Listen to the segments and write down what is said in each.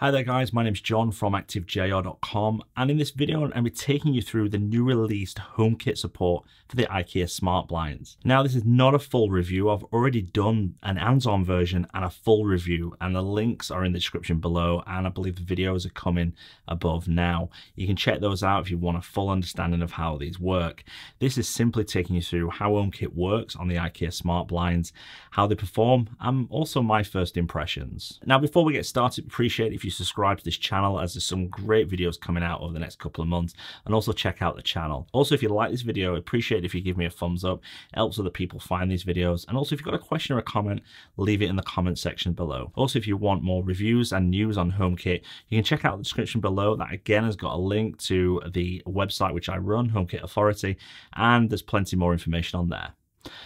Hi there guys, my name's John from activeJR.com, and in this video I'm going to be taking you through the new released HomeKit support for the IKEA smart blinds. Now this is not a full review. I've already done an hands-on version and a full review, and the links are in the description below, and I believe the videos are coming above now. You can check those out if you want a full understanding of how these work. This is simply taking you through how HomeKit works on the IKEA smart blinds, how they perform, and also my first impressions. Now before we get started, appreciate if you subscribe to this channel, as there's some great videos coming out over the next couple of months, and also check out the channel. Also, if you like this video, I appreciate it if you give me a thumbs up. It helps other people find these videos. And also, if you've got a question or a comment, leave it in the comment section below. Also, if you want more reviews and news on HomeKit, you can check out the description below. That again has got a link to the website which I run, HomeKit Authority, and there's plenty more information on there.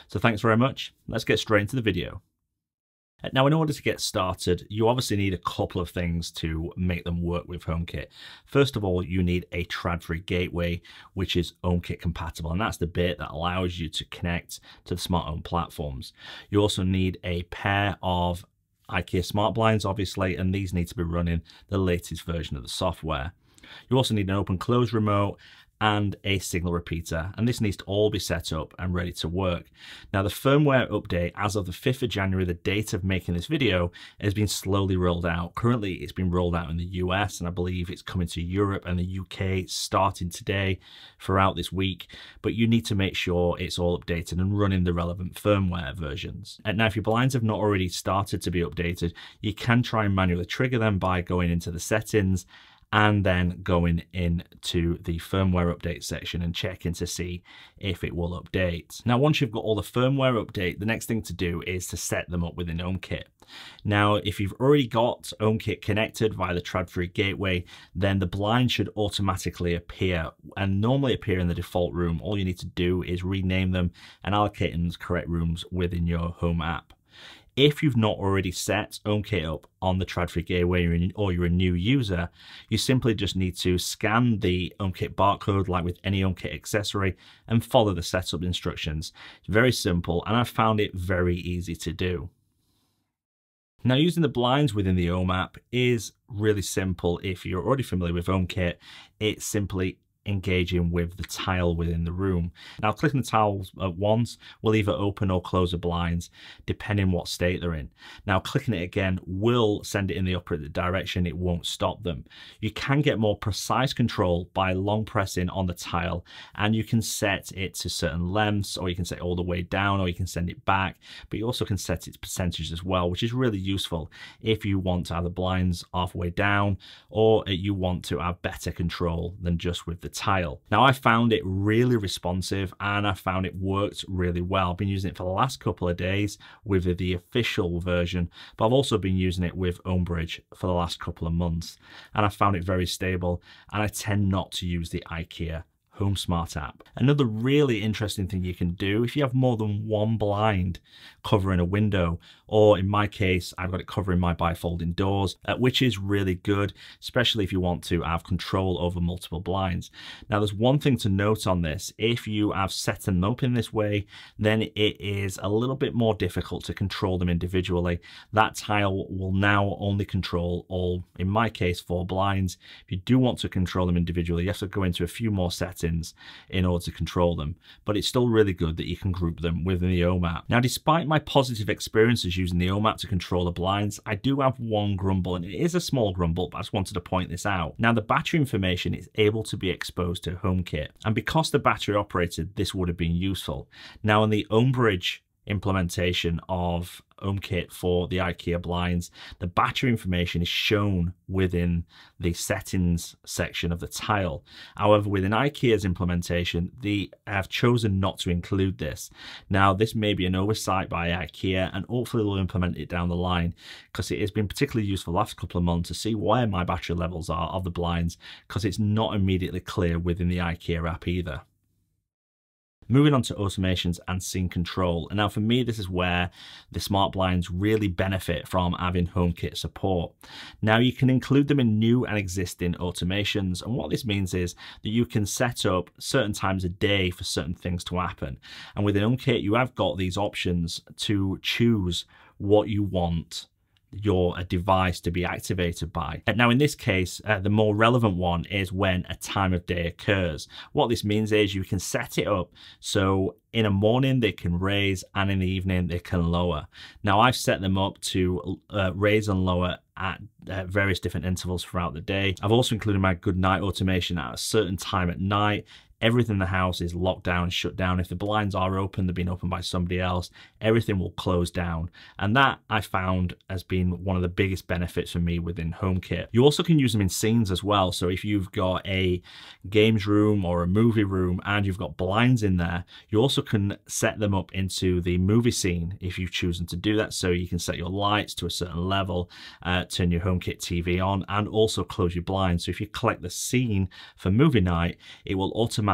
So thanks very much. Let's get straight into the video. Now, in order to get started, you obviously need a couple of things to make them work with HomeKit. First of all, you need a Tradfri gateway, which is HomeKit compatible, and that's the bit that allows you to connect to the smart home platforms. You also need a pair of IKEA smart blinds, obviously, and these need to be running the latest version of the software. You also need an open-close remote and a signal repeater, and this needs to all be set up and ready to work. Now the firmware update as of the 5th of January, the date of making this video, has been slowly rolled out. Currently it's been rolled out in the US, and I believe it's coming to Europe and the UK starting today throughout this week, but you need to make sure it's all updated and running the relevant firmware versions. And now if your blinds have not already started to be updated, you can try and manually trigger them by going into the settings and then going into the firmware update section and checking to see if it will update. Now, once you've got all the firmware update, the next thing to do is to set them up within HomeKit. Now, if you've already got HomeKit connected via the Tradfri gateway, then the blind should automatically appear and normally appear in the default room. All you need to do is rename them and allocate them to the correct rooms within your home app. If you've not already set HomeKit up on the Tradfri gateway or you're a new user, you simply just need to scan the HomeKit barcode like with any HomeKit accessory and follow the setup instructions. It's very simple, and I found it very easy to do. Now, using the blinds within the Home app is really simple. If you're already familiar with HomeKit, it's simply engaging with the tile within the room. Now clicking the tiles at once will either open or close the blinds depending what state they're in. Now clicking it again will send it in the opposite direction, it won't stop them. You can get more precise control by long pressing on the tile, and you can set it to certain lengths, or you can set it all the way down, or you can send it back, but you also can set its percentage as well, which is really useful if you want to have the blinds halfway down or you want to have better control than just with the tile. Now I found it really responsive and I found it worked really well. I've been using it for the last couple of days with the official version, but I've also been using it with Homebridge for the last couple of months, and I found it very stable, and I tend not to use the IKEA Home Smart app. Another really interesting thing you can do if you have more than one blind covering a window, or in my case, I've got it covering my bifolding doors, which is really good, especially if you want to have control over multiple blinds. Now, there's one thing to note on this. If you have set them up in this way, then it is a little bit more difficult to control them individually. That tile will now only control all, in my case, 4 blinds. If you do want to control them individually, you have to go into a few more settings in order to control them, but it's still really good that you can group them within the Home app. Now, despite my positive experiences using the Home app to control the blinds, I do have one grumble, and it is a small grumble, but I just wanted to point this out. Now, the battery information is able to be exposed to HomeKit, and because the battery operated, this would have been useful. Now, in the Homebridge implementation of HomeKit for the IKEA blinds, the battery information is shown within the settings section of the tile. However, within IKEA's implementation, they have chosen not to include this. Now, this may be an oversight by IKEA, and hopefully they'll implement it down the line, because it has been particularly useful the last couple of months to see where my battery levels are of the blinds, because it's not immediately clear within the IKEA app either. Moving on to automations and scene control. And now for me, this is where the smart blinds really benefit from having HomeKit support. Now you can include them in new and existing automations. And what this means is that you can set up certain times a day for certain things to happen. And within HomeKit, you have got these options to choose what you want you're a device to be activated by. Now in this case, the more relevant one is when a time of day occurs. What this means is you can set it up so in the morning they can raise and in the evening they can lower. Now I've set them up to raise and lower at various different intervals throughout the day. I've also included my good night automation at a certain time at night. Everything in the house is locked down, shut down. If the blinds are open, they've been opened by somebody else, everything will close down. And that I found has been one of the biggest benefits for me within HomeKit. You also can use them in scenes as well. So if you've got a games room or a movie room and you've got blinds in there, you also can set them up into the movie scene if you've chosen to do that. So you can set your lights to a certain level, turn your HomeKit TV on, and also close your blinds. So if you collect the scene for movie night, it will automatically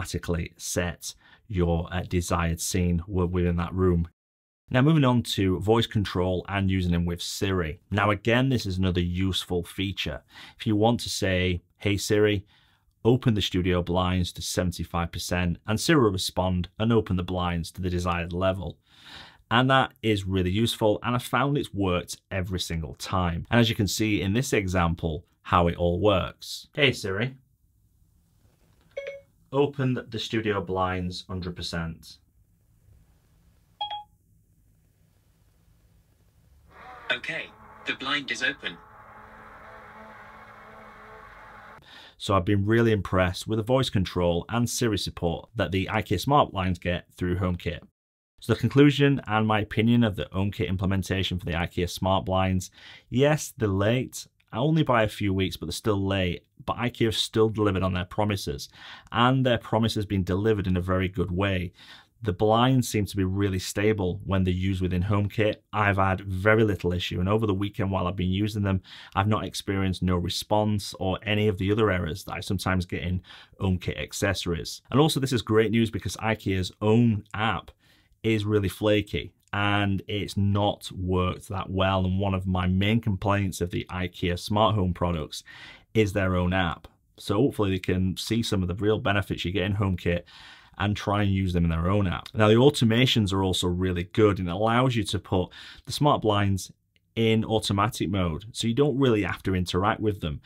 set your desired scene within that room. Now moving on to voice control and using them with Siri. Now again, this is another useful feature. If you want to say, hey Siri, open the studio blinds to 75%, and Siri will respond and open the blinds to the desired level. And that is really useful, and I found it's worked every single time. And as you can see in this example, how it all works. Hey Siri, open the studio blinds 100%. Okay, the blind is open. So I've been really impressed with the voice control and Siri support that the IKEA smart blinds get through HomeKit. So the conclusion and my opinion of the HomeKit implementation for the IKEA smart blinds, yes, they're late, only by a few weeks, but they're still late. But IKEA have still delivered on their promises, and their promise has been delivered in a very good way. The blinds seem to be really stable when they're used within HomeKit. I've had very little issue, and over the weekend while I've been using them, I've not experienced no response or any of the other errors that I sometimes get in HomeKit accessories. And also this is great news because IKEA's own app is really flaky and it's not worked that well. And one of my main complaints of the IKEA smart home products is their own app. So hopefully they can see some of the real benefits you get in HomeKit and try and use them in their own app. Now the automations are also really good, and it allows you to put the smart blinds in automatic mode, so you don't really have to interact with them.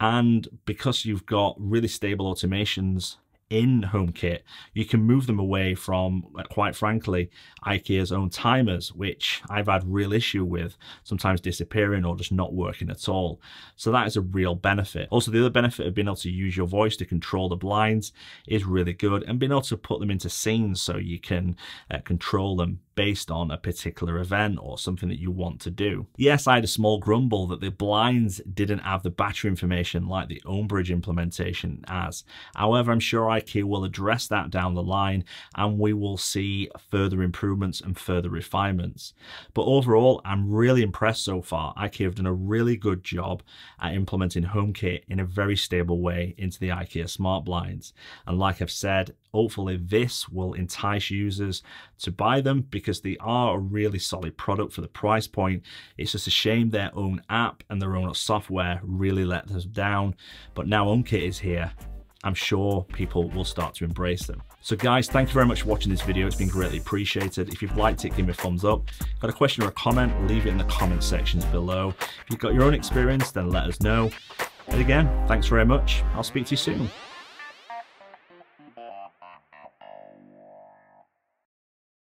And because you've got really stable automations in HomeKit, you can move them away from, quite frankly, IKEA's own timers, which I've had real issue with sometimes disappearing or just not working at all. So that is a real benefit. Also, the other benefit of being able to use your voice to control the blinds is really good, and being able to put them into scenes so you can control them based on a particular event or something that you want to do. Yes, I had a small grumble that the blinds didn't have the battery information like the Homebridge implementation has. However, I'm sure IKEA will address that down the line, and we will see further improvements and further refinements. But overall, I'm really impressed so far. IKEA have done a really good job at implementing HomeKit in a very stable way into the IKEA smart blinds. And like I've said, hopefully this will entice users to buy them because they are a really solid product for the price point. It's just a shame their own app and their own software really let them down. But now HomeKit is here, I'm sure people will start to embrace them. So guys, thank you very much for watching this video. It's been greatly appreciated. If you've liked it, give me a thumbs up. Got a question or a comment, leave it in the comment sections below. If you've got your own experience, then let us know. And again, thanks very much. I'll speak to you soon.